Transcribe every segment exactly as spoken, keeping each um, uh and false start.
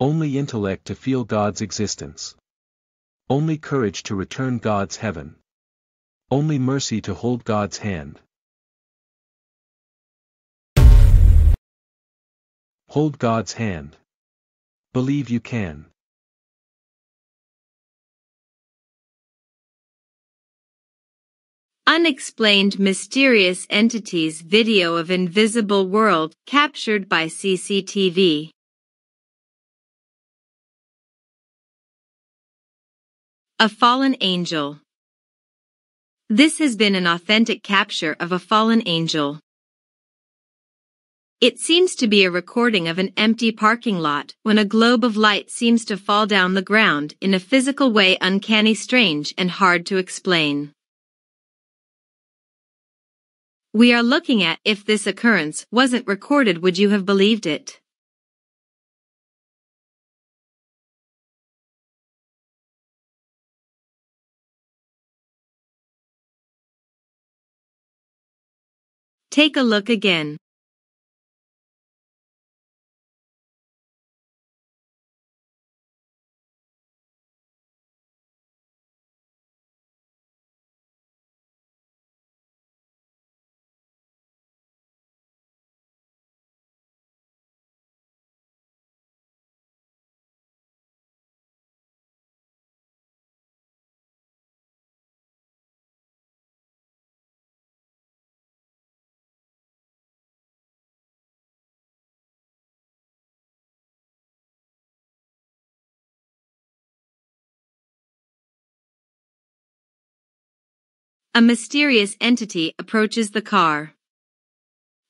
Only intellect to feel God's existence. Only courage to return God's heaven. Only mercy to hold God's hand. Hold God's hand. Believe you can. Unexplained Mysterious Entities video of invisible world captured by C C T V. A fallen angel. This has been an authentic capture of a fallen angel. It seems to be a recording of an empty parking lot when a globe of light seems to fall down the ground in a physical way uncanny, strange, and hard to explain. We are looking at if this occurrence wasn't recorded, would you have believed it? Take a look again. A mysterious entity approaches the car.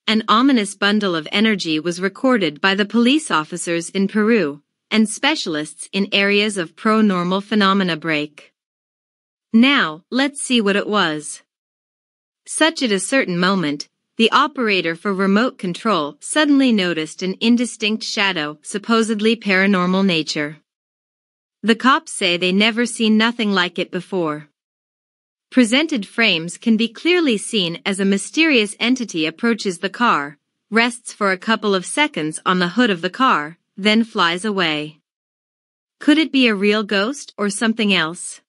An ominous bundle of energy was recorded by the police officers in Peru, and specialists in areas of paranormal phenomena break. Now, let's see what it was. Such at a certain moment, the operator for remote control suddenly noticed an indistinct shadow, supposedly paranormal nature. The cops say they never seen nothing like it before. Presented frames can be clearly seen as a mysterious entity approaches the car, rests for a couple of seconds on the hood of the car, then flies away. Could it be a real ghost or something else?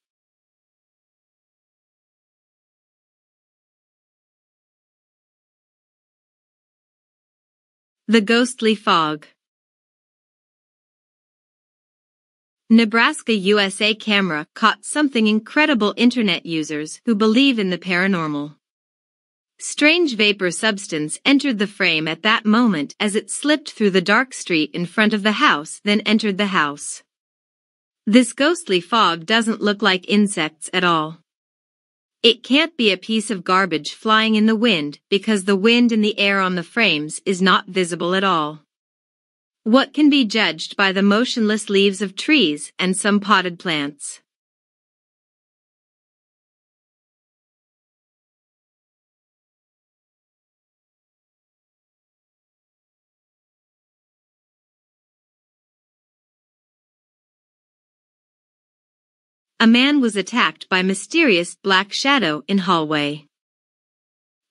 The ghostly fog. Nebraska, U S A camera caught something incredible. Internet users who believe in the paranormal. Strange vapor substance entered the frame at that moment as it slipped through the dark street in front of the house, then entered the house. This ghostly fog doesn't look like insects at all. It can't be a piece of garbage flying in the wind because the wind in the air on the frames is not visible at all. What can be judged by the motionless leaves of trees and some potted plants? A man was attacked by mysterious black shadow in hallway.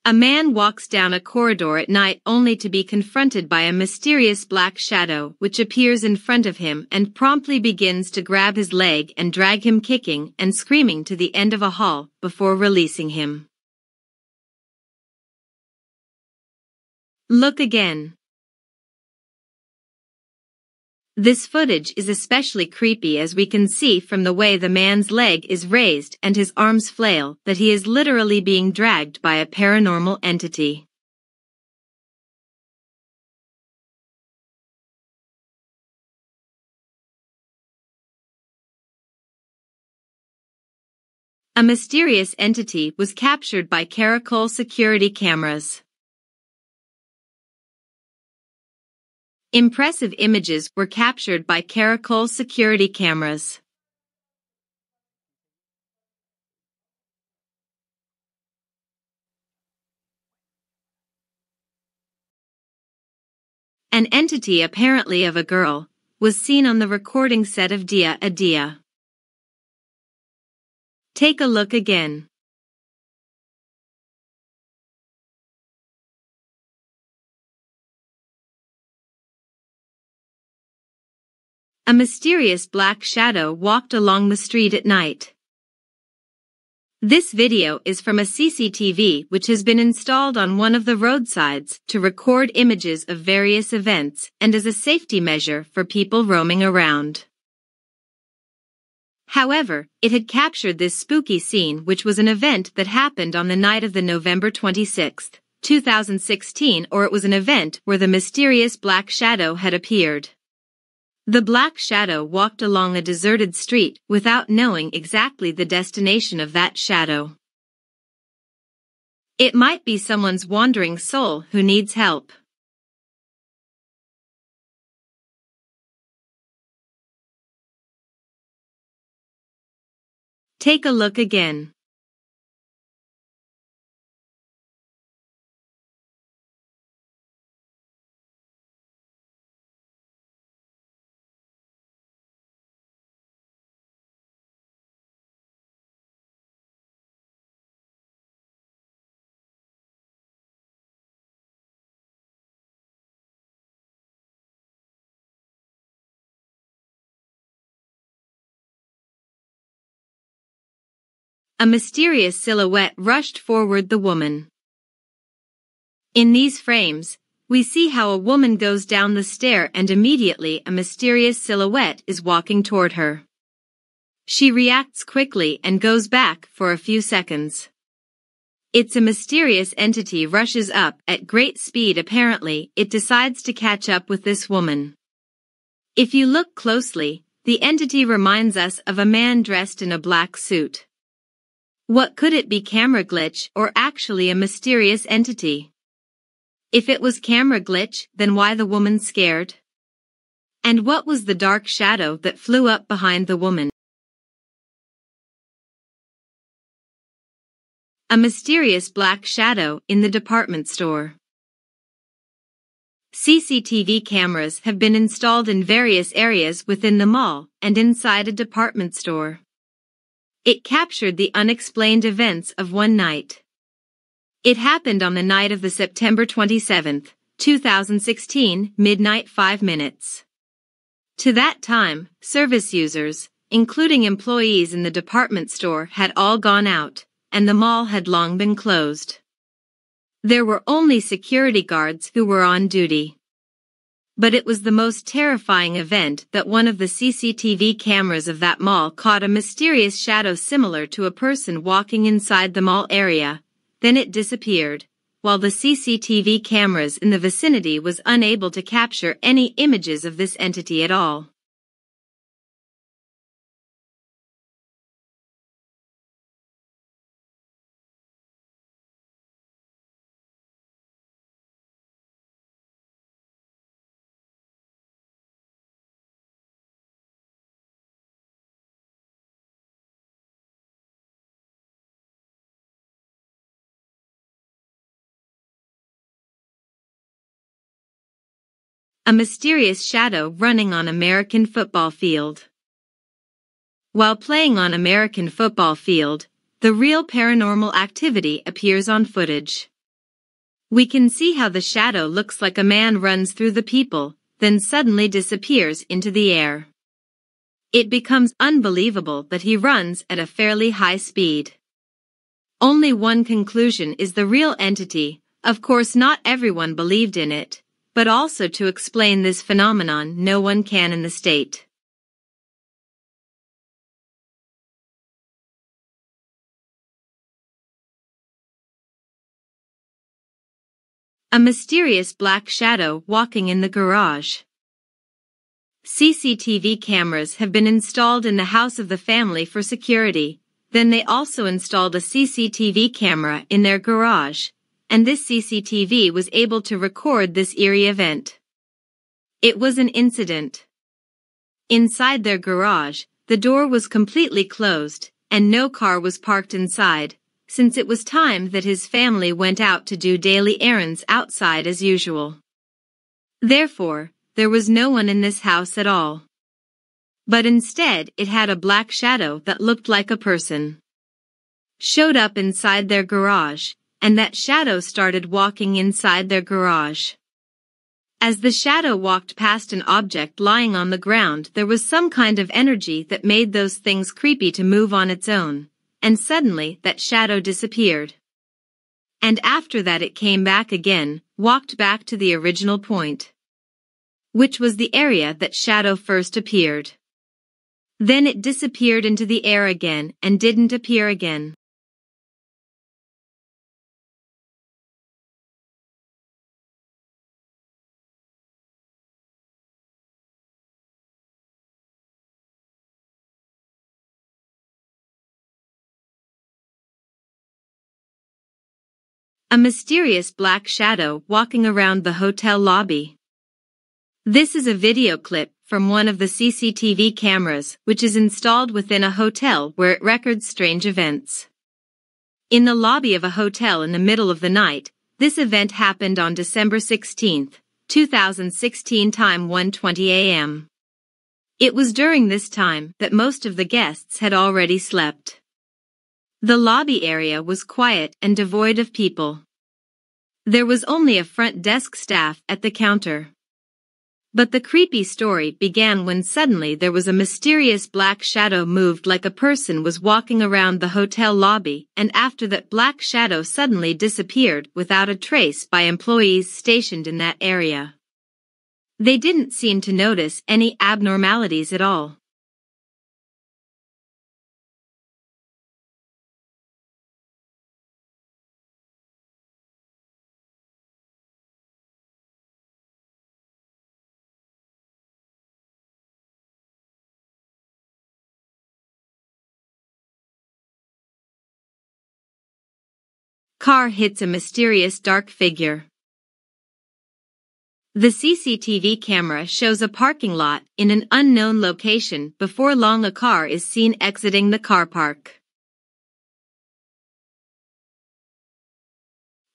A man walks down a corridor at night only to be confronted by a mysterious black shadow which appears in front of him and promptly begins to grab his leg and drag him kicking and screaming to the end of a hall before releasing him. Look again. This footage is especially creepy as we can see from the way the man's leg is raised and his arms flail that he is literally being dragged by a paranormal entity. A mysterious entity was captured by Caracol security cameras. Impressive images were captured by Caracol security cameras. An entity, apparently of a girl, was seen on the recording set of Dia a Dia. Take a look again. A mysterious black shadow walked along the street at night. This video is from a C C T V which has been installed on one of the roadsides to record images of various events and as a safety measure for people roaming around. However, it had captured this spooky scene, which was an event that happened on the night of the November twenty-sixth, two thousand sixteen, or it was an event where the mysterious black shadow had appeared. The black shadow walked along a deserted street without knowing exactly the destination of that shadow. It might be someone's wandering soul who needs help. Take a look again. A mysterious silhouette rushed forward the woman. In these frames, we see how a woman goes down the stair and immediately a mysterious silhouette is walking toward her. She reacts quickly and goes back for a few seconds. It's a mysterious entity rushes up at great speed. Apparently, it decides to catch up with this woman. If you look closely, the entity reminds us of a man dressed in a black suit. What could it be? Camera glitch or actually a mysterious entity? If it was camera glitch, then why the woman scared? And what was the dark shadow that flew up behind the woman? A mysterious black shadow in the department store. C C T V cameras have been installed in various areas within the mall and inside a department store. It captured the unexplained events of one night. It happened on the night of the September twenty-seventh, two thousand sixteen, midnight five minutes. To that time, service users, including employees in the department store, had all gone out, and the mall had long been closed. There were only security guards who were on duty. But it was the most terrifying event that one of the C C T V cameras of that mall caught a mysterious shadow similar to a person walking inside the mall area. Then it disappeared, while the C C T V cameras in the vicinity was unable to capture any images of this entity at all. A mysterious shadow running on American football field. While playing on American football field, the real paranormal activity appears on footage. We can see how the shadow looks like a man runs through the people, then suddenly disappears into the air. It becomes unbelievable that he runs at a fairly high speed. Only one conclusion is the real entity. Of course, not everyone believed in it. But also to explain this phenomenon, no one can in the state. A mysterious black shadow walking in the garage. C C T V cameras have been installed in the house of the family for security. Then they also installed a C C T V camera in their garage, and this C C T V was able to record this eerie event. It was an incident. Inside their garage, the door was completely closed, and no car was parked inside, since it was time that his family went out to do daily errands outside as usual. Therefore, there was no one in this house at all. But instead, it had a black shadow that looked like a person. Showed up inside their garage, and that shadow started walking inside their garage. As the shadow walked past an object lying on the ground, there was some kind of energy that made those things creepy to move on its own, and suddenly that shadow disappeared. And after that it came back again, walked back to the original point, which was the area that shadow first appeared. Then it disappeared into the air again and didn't appear again. A mysterious black shadow walking around the hotel lobby. This is a video clip from one of the C C T V cameras which is installed within a hotel where it records strange events. In the lobby of a hotel in the middle of the night, this event happened on December sixteenth, two thousand sixteen, time one twenty a m It was during this time that most of the guests had already slept. The lobby area was quiet and devoid of people. There was only a front desk staff at the counter. But the creepy story began when suddenly there was a mysterious black shadow moved like a person was walking around the hotel lobby, and after that black shadow suddenly disappeared without a trace by employees stationed in that area. They didn't seem to notice any abnormalities at all. Car hits a mysterious dark figure. The C C T V camera shows a parking lot in an unknown location. Before long, a car is seen exiting the car park.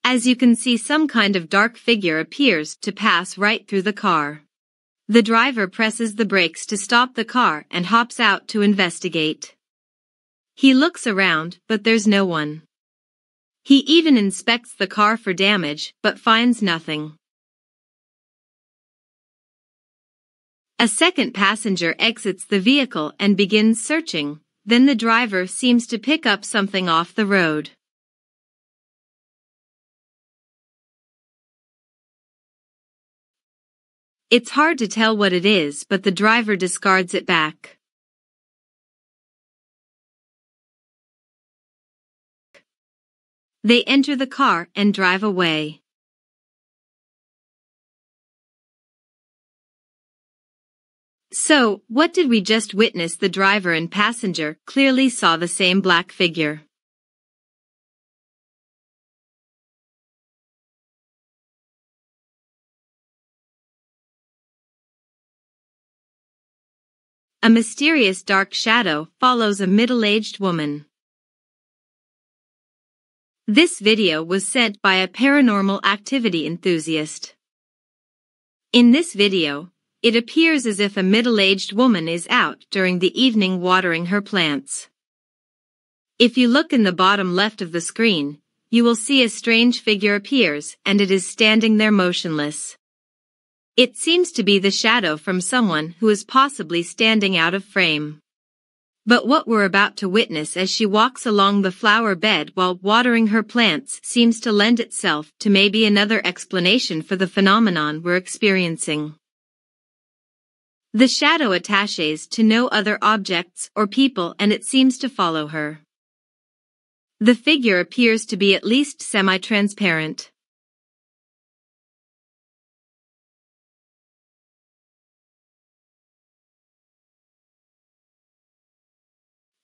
As you can see, some kind of dark figure appears to pass right through the car. The driver presses the brakes to stop the car and hops out to investigate. He looks around, but there's no one. He even inspects the car for damage, but finds nothing. A second passenger exits the vehicle and begins searching, then the driver seems to pick up something off the road. It's hard to tell what it is, but the driver discards it back. They enter the car and drive away. So, what did we just witness? The driver and passenger clearly saw the same black figure. A mysterious dark shadow follows a middle-aged woman. This video was sent by a paranormal activity enthusiast. In this video, it appears as if a middle-aged woman is out during the evening watering her plants. If you look in the bottom left of the screen, you will see a strange figure appears and it is standing there motionless. It seems to be the shadow from someone who is possibly standing out of frame. But what we're about to witness as she walks along the flower bed while watering her plants seems to lend itself to maybe another explanation for the phenomenon we're experiencing. The shadow attaches to no other objects or people and it seems to follow her. The figure appears to be at least semi-transparent.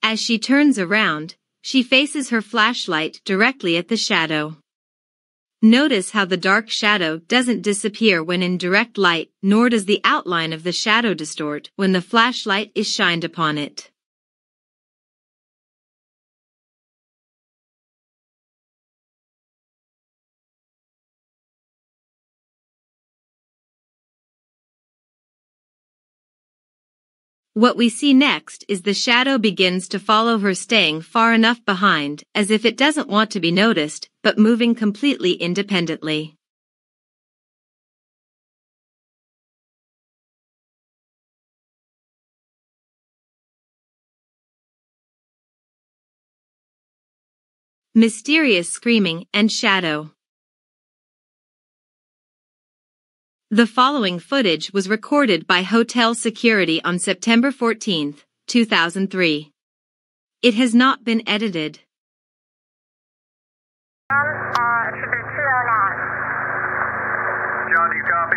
As she turns around, she faces her flashlight directly at the shadow. Notice how the dark shadow doesn't disappear when in direct light, nor does the outline of the shadow distort when the flashlight is shined upon it. What we see next is the shadow begins to follow her, staying far enough behind as if it doesn't want to be noticed, but moving completely independently. mysterious screaming and shadow. The following footage was recorded by hotel security on September fourteenth, two thousand three. It has not been edited. John, do you copy?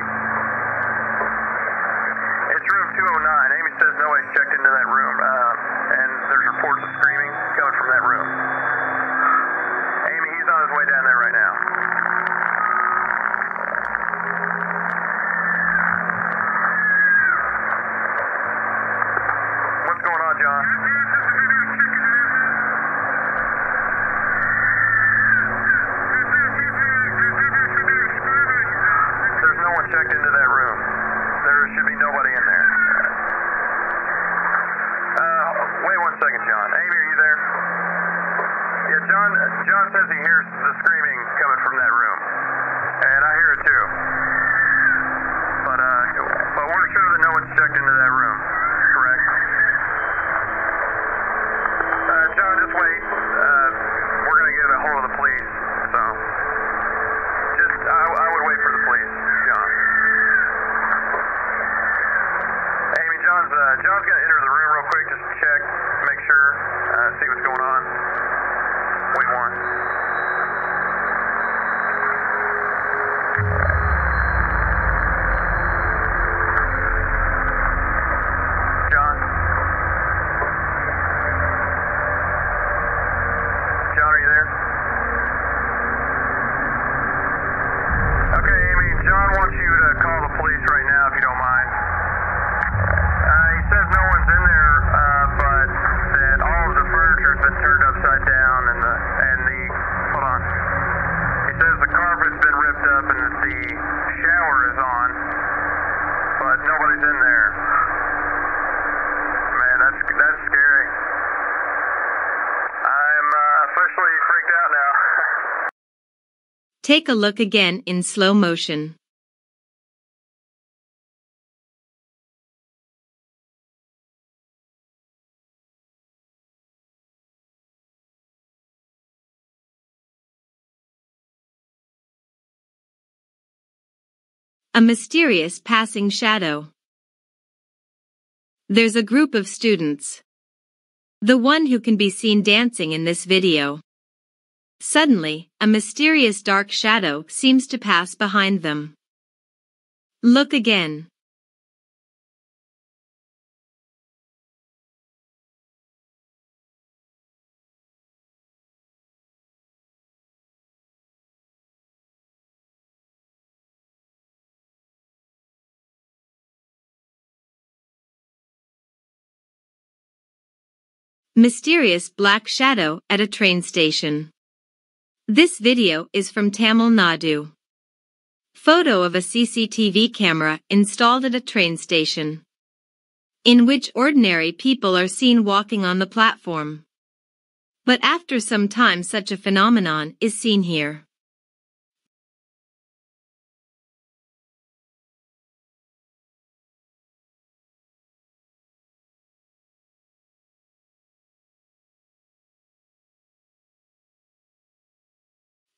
It's room two oh nine. Amy says nobody's checked into that room, uh, and there's reports of screaming coming from that room. Amy, he's on his way down there right now. What's going on, John? Checked into that room. There should be nobody in there. Uh, wait one second, John. Amy, are you there? Yeah, John. John says he hears the screaming coming from that room, and I hear it too. But uh, but we're sure that no one's checked into that room. Correct? Uh, John, just wait. Uh, we're gonna get a hold of the police. So just I, I would wait for the police. John's, uh, John's going to enter the room real quick just to check, make sure, uh, see what's going on. Wait one. John? John, are you there? Okay, Amy, John wants you to call the police right now if you don't mind. No one's in there, uh, but that all of the furniture's been turned upside down, and the, and the, hold on, he says the carpet's been ripped up and that the shower is on, but nobody's in there. Man, that's, that's scary. I'm uh, officially freaked out now. Take a look again in slow motion. A mysterious passing shadow. There's a group of students. The one who can be seen dancing in this video. Suddenly, a mysterious dark shadow seems to pass behind them. Look again. Mysterious black shadow at a train station. This video is from Tamil Nadu. Photo of a C C T V camera installed at a train station, in which ordinary people are seen walking on the platform. But after some time, such a phenomenon is seen here.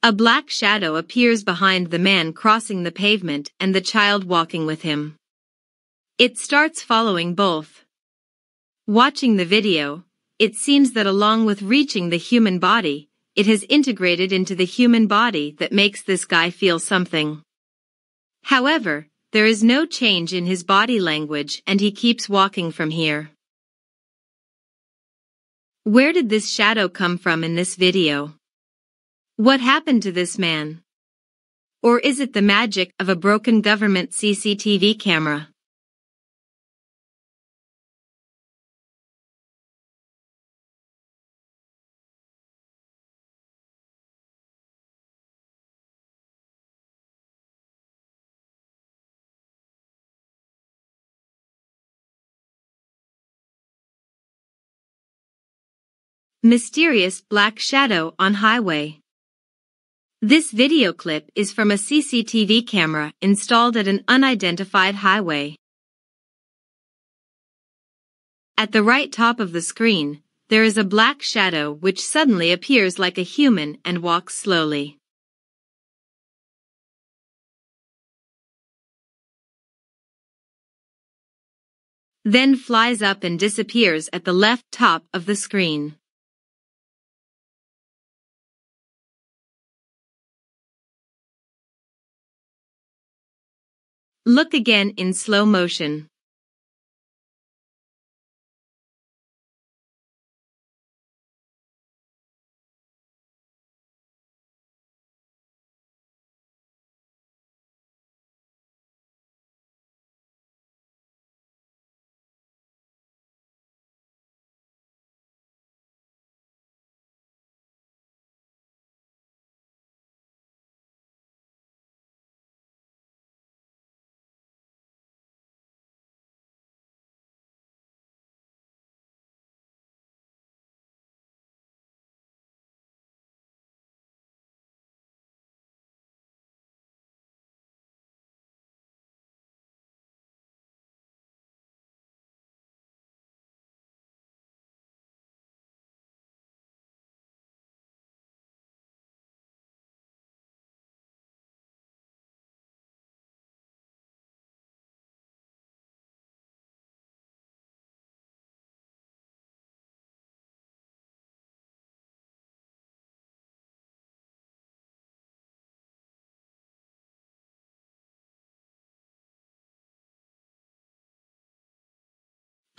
A black shadow appears behind the man crossing the pavement and the child walking with him. It starts following both. Watching the video, it seems that along with reaching the human body, it has integrated into the human body that makes this guy feel something. However, there is no change in his body language and he keeps walking from here. Where did this shadow come from in this video? What happened to this man? Or is it the magic of a broken government C C T V camera? Mysterious black shadow on highway. This video clip is from a C C T V camera installed at an unidentified highway. At the right top of the screen, there is a black shadow which suddenly appears like a human and walks slowly. Then flies up and disappears at the left top of the screen. Look again in slow motion.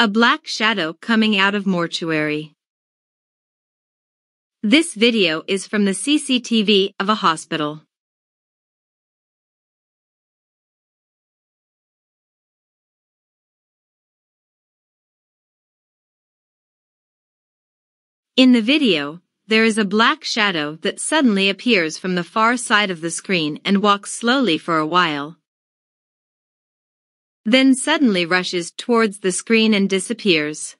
A black shadow coming out of mortuary. This video is from the C C T V of a hospital. In the video, there is a black shadow that suddenly appears from the far side of the screen and walks slowly for a while, then suddenly rushes towards the screen and disappears.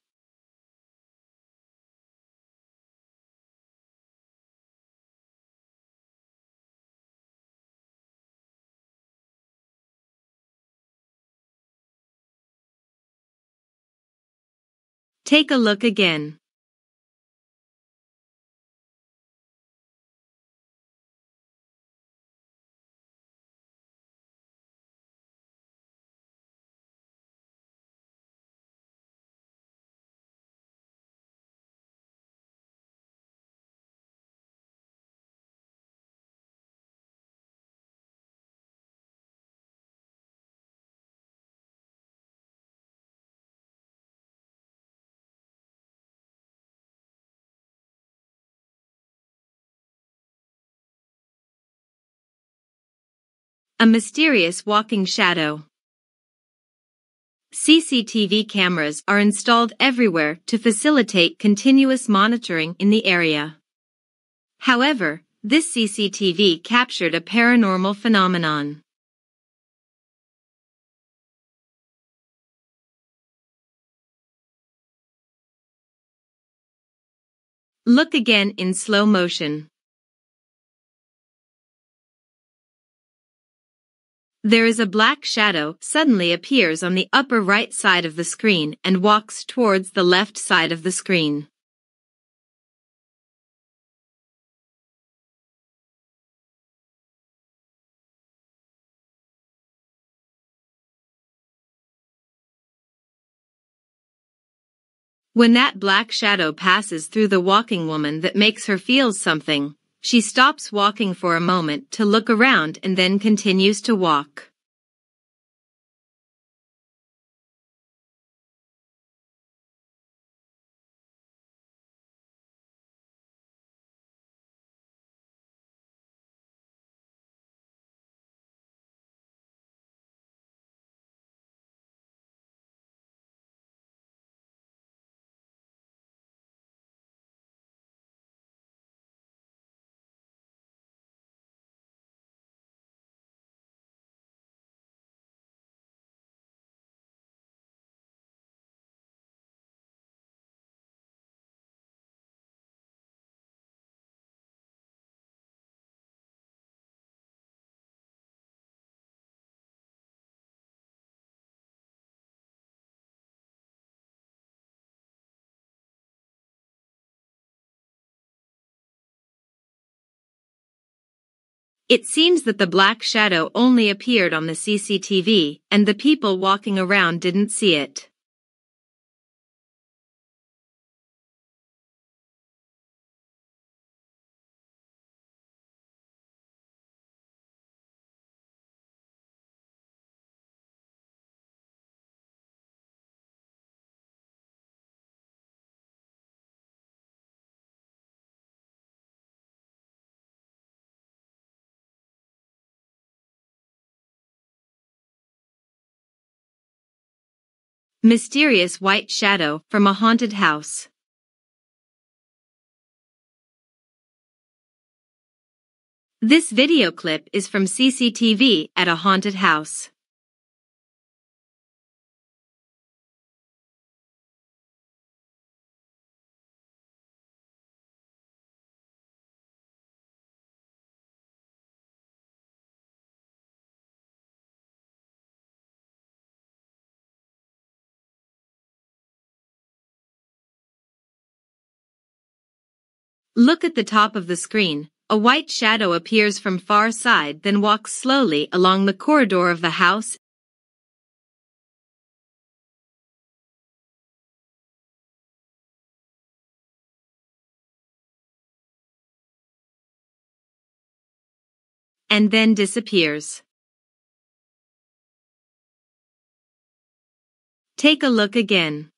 Take a look again. A mysterious walking shadow. C C T V cameras are installed everywhere to facilitate continuous monitoring in the area. However, this C C T V captured a paranormal phenomenon. Look again in slow motion. There is a black shadow suddenly appears on the upper right side of the screen and walks towards the left side of the screen. When that black shadow passes through the walking woman, that makes her feel something. She stops walking for a moment to look around and then continues to walk. It seems that the black shadow only appeared on the C C T V, and the people walking around didn't see it. Mysterious white shadow from a haunted house. This video clip is from C C T V at a haunted house. Look at the top of the screen. A white shadow appears from far side, then walks slowly along the corridor of the house. And then disappears. Take a look again.